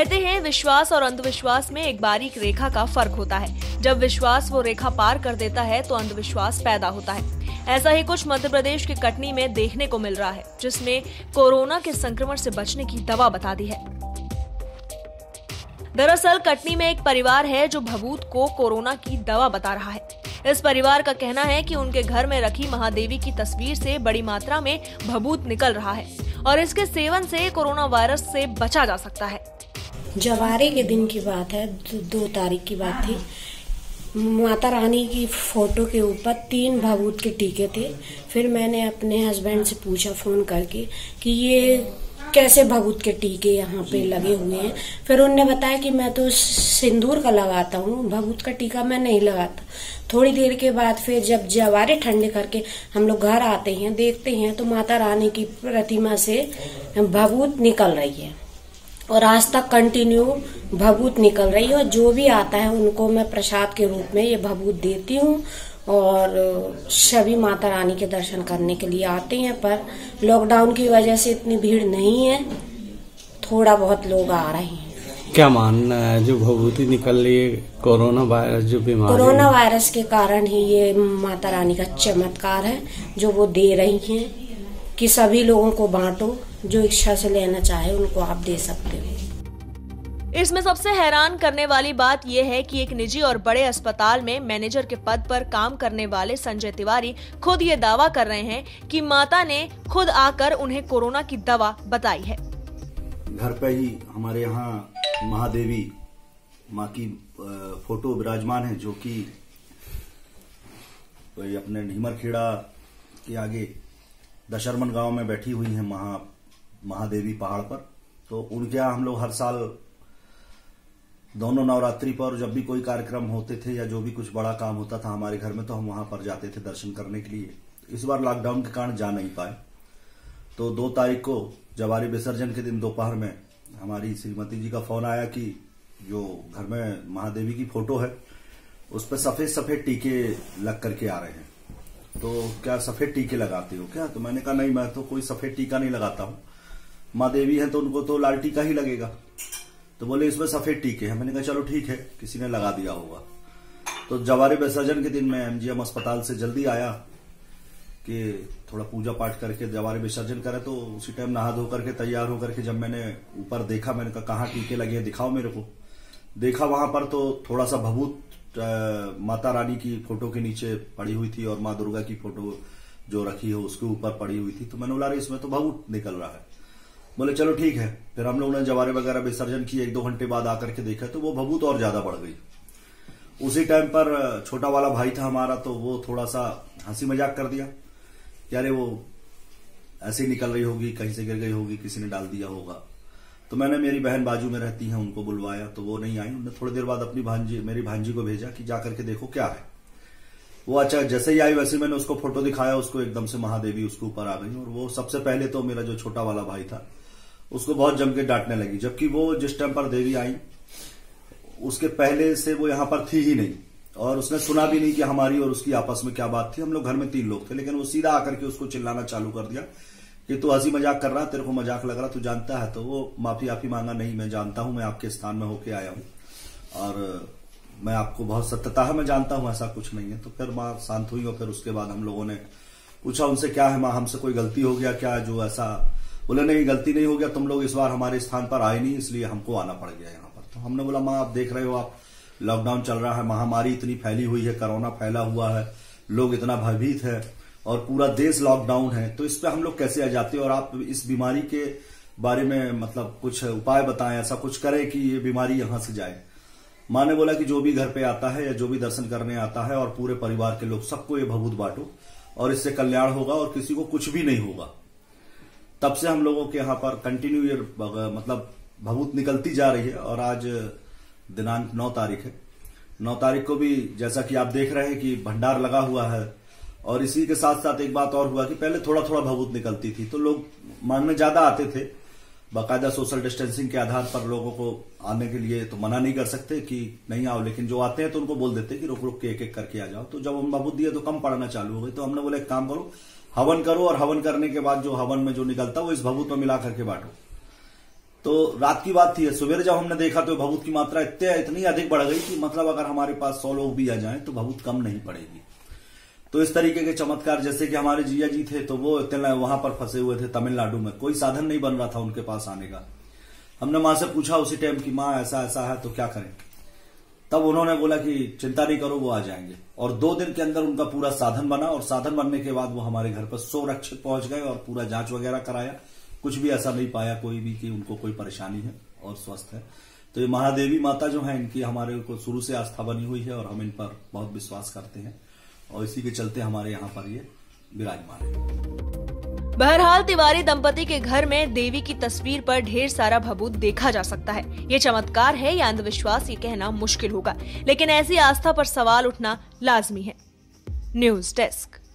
कहते हैं विश्वास और अंधविश्वास में एक बारीक रेखा का फर्क होता है। जब विश्वास वो रेखा पार कर देता है तो अंधविश्वास पैदा होता है। ऐसा ही कुछ मध्य प्रदेश के कटनी में देखने को मिल रहा है, जिसने कोरोना के संक्रमण से बचने की दवा बता दी है। दरअसल कटनी में एक परिवार है जो भभूत को कोरोना की दवा बता रहा है। इस परिवार का कहना है कि उनके घर में रखी महादेवी की तस्वीर से बड़ी मात्रा में भभूत निकल रहा है और इसके सेवन से कोरोना वायरस से बचा जा सकता है। जवारे के दिन की बात है, 2 तारीख की बात थी। माता रानी की फोटो के ऊपर 3 भभूत के टीके थे। फिर मैंने अपने हस्बैंड से पूछा फोन करके कि ये कैसे भभूत के टीके यहाँ पे लगे हुए हैं। फिर उनने बताया कि मैं तो सिंदूर का लगाता हूँ, भभूत का टीका मैं नहीं लगाता। थोड़ी देर के बाद फिर जब जवारे ठंडे करके हम लोग घर आते हैं, देखते हैं तो माता रानी की प्रतिमा से भभूत निकल रही है और आज तक कंटिन्यू भभूत निकल रही है। और जो भी आता है उनको मैं प्रसाद के रूप में ये भभूत देती हूँ और सभी माता रानी के दर्शन करने के लिए आते हैं। पर लॉकडाउन की वजह से इतनी भीड़ नहीं है, थोड़ा बहुत लोग आ रहे हैं। क्या मानना है जो भभूति निकल रही है, कोरोना वायरस जो बीमारी, कोरोना वायरस के कारण ही ये माता रानी का चमत्कार है जो वो दे रही हैं कि सभी लोगों को बांटो, जो इच्छा से लेना चाहे उनको आप दे सकते हो। इसमें सबसे हैरान करने वाली बात यह है कि एक निजी और बड़े अस्पताल में मैनेजर के पद पर काम करने वाले संजय तिवारी खुद ये दावा कर रहे हैं कि माता ने खुद आकर उन्हें कोरोना की दवा बताई है। घर पे ही हमारे यहाँ महादेवी माँ की फोटो विराजमान है, जो कि अपने निमरखेड़ा के आगे दशरमन गांव में बैठी हुई है महादेवी पहाड़ पर। तो उनके यहाँ हम लोग हर साल दोनों नवरात्रि पर जब भी कोई कार्यक्रम होते थे या जो भी कुछ बड़ा काम होता था हमारे घर में, तो हम वहां पर जाते थे दर्शन करने के लिए। इस बार लॉकडाउन के कारण जा नहीं पाए, तो 2 तारीख को जवारी विसर्जन के दिन दोपहर में हमारी श्रीमती जी का फोन आया कि जो घर में महादेवी की फोटो है उस पर सफेद सफेद टीके लग करके आ रहे हैं, तो क्या सफेद टीके लगाते हो क्या? तो मैंने कहा नहीं, मैं तो कोई सफेद टीका नहीं लगाता हूँ, माँ देवी है तो उनको तो लाल टीका ही लगेगा। तो बोले इसमें सफेद टीके हैं। मैंने कहा चलो ठीक है, किसी ने लगा दिया होगा। तो जवारे विसर्जन के दिन मैं एमजीएम अस्पताल से जल्दी आया कि थोड़ा पूजा पाठ करके जवारे विसर्जन करे, तो उसी टाइम नहा धो करके तैयार होकर के जब मैंने ऊपर देखा, मैंने कहा कहाँ टीके लगे हैं, दिखाओ मेरे को। देखा वहां पर तो थोड़ा सा भभूत माता रानी की फोटो के नीचे पड़ी हुई थी और माँ दुर्गा की फोटो जो रखी है उसके ऊपर पड़ी हुई थी। तो मैंने बोला इसमें तो भभूत निकल रहा है। बोले चलो ठीक है। फिर हम लोगों ने जवारे वगैरह विसर्जन किए, 1-2 घंटे बाद आकर के देखा तो वो भभूत और ज्यादा बढ़ गई। उसी टाइम पर छोटा वाला भाई था हमारा, तो वो थोड़ा सा हंसी मजाक कर दिया कि अरे वो ऐसे निकल रही होगी, कहीं से गिर गई होगी, किसी ने डाल दिया होगा। तो मैंने मेरी बहन बाजू में रहती है उनको बुलवाया, तो वो नहीं आई। उन्होंने थोड़ी देर बाद अपनी मेरी भांजी को भेजा कि जा करके देखो क्या है। वो अच्छा जैसे ही आई वैसे मैंने उसको फोटो दिखाया, उसको एकदम से महादेवी उसके ऊपर आ गई। और वो सबसे पहले तो मेरा जो छोटा वाला भाई था उसको बहुत जम के डांटने लगी, जबकि वो जिस टाइम पर देवी आई उसके पहले से वो यहाँ पर थी ही नहीं और उसने सुना भी नहीं कि हमारी और उसकी आपस में क्या बात थी। हम लोग घर में 3 लोग थे, लेकिन वो सीधा आकर के उसको चिल्लाना चालू कर दिया कि तू हंसी मजाक कर रहा, तेरे को मजाक लग रहा, तू जानता है। तो वो माफी मांगा, नहीं मैं जानता हूं, मैं आपके स्थान में होके आया हूं और मैं आपको बहुत सत्यता है, मैं जानता हूं, ऐसा कुछ नहीं है। तो फिर माँ शांत हुई और फिर उसके बाद हम लोगों ने पूछा उनसे क्या है माँ, हमसे कोई गलती हो गया क्या जो ऐसा? बोले नहीं गलती नहीं हो गया, तुम लोग इस बार हमारे स्थान पर आए नहीं इसलिए हमको आना पड़ गया यहाँ पर। तो हमने बोला माँ आप देख रहे हो, आप लॉकडाउन चल रहा है, महामारी इतनी फैली हुई है, कोरोना फैला हुआ है, लोग इतना भयभीत है और पूरा देश लॉकडाउन है, तो इस पे हम लोग कैसे आ जाते हैं और आप इस बीमारी के बारे में मतलब कुछ उपाय बताएं, ऐसा कुछ करें कि ये बीमारी यहां से जाए। माँ ने बोला कि जो भी घर पे आता है या जो भी दर्शन करने आता है और पूरे परिवार के लोग सबको ये भभूत बांटो और इससे कल्याण होगा और किसी को कुछ भी नहीं होगा। तब से हम लोगों के यहाँ पर कंटिन्यू ये मतलब भभूत निकलती जा रही है और आज दिनांक 9 तारीख है। 9 तारीख को भी जैसा कि आप देख रहे हैं कि भंडार लगा हुआ है और इसी के साथ साथ एक बात और हुआ कि पहले थोड़ा थोड़ा भभूत निकलती थी तो लोग मांगने ज्यादा आते थे। बाकायदा सोशल डिस्टेंसिंग के आधार पर लोगों को आने के लिए तो मना नहीं कर सकते कि नहीं आओ, लेकिन जो आते हैं तो उनको बोल देते कि रुक रुक के एक एक करके आ जाओ। तो जब हम भभूत दिए तो कम पड़ना चालू हो गई, तो हमने बोला एक काम करो हवन करो और हवन करने के बाद जो हवन में जो निकलता है वो इस भभूत में मिला करके बांटो। तो रात की बात थी, सुबह जब हमने देखा तो भभूत की मात्रा इतनी अधिक बढ़ गई कि मतलब अगर हमारे पास 100 लोग भी आ जाएं तो भभूत कम नहीं पड़ेगी। तो इस तरीके के चमत्कार, जैसे कि हमारे जिया जी थे तो वो वहां पर फंसे हुए थे तमिलनाडु में, कोई साधन नहीं बन रहा था उनके पास आने का। हमने माँ से पूछा उसी टाइम की माँ ऐसा ऐसा है तो क्या करें, तब उन्होंने बोला कि चिंता नहीं करो वो आ जाएंगे। और 2 दिन के अंदर उनका पूरा साधन बना और साधन बनने के बाद वो हमारे घर पर सुरक्षित पहुंच गए और पूरा जांच वगैरह कराया, कुछ भी ऐसा नहीं पाया कोई भी कि उनको कोई परेशानी है और स्वस्थ है। तो ये महादेवी माता जो है इनकी हमारे को शुरू से आस्था बनी हुई है और हम इन पर बहुत विश्वास करते हैं और इसी के चलते हमारे यहाँ पर ये विराजमान है। बहरहाल तिवारी दंपति के घर में देवी की तस्वीर पर ढेर सारा भभूत देखा जा सकता है। ये चमत्कार है या अंधविश्वास ये कहना मुश्किल होगा, लेकिन ऐसी आस्था पर सवाल उठना लाजमी है। News desk.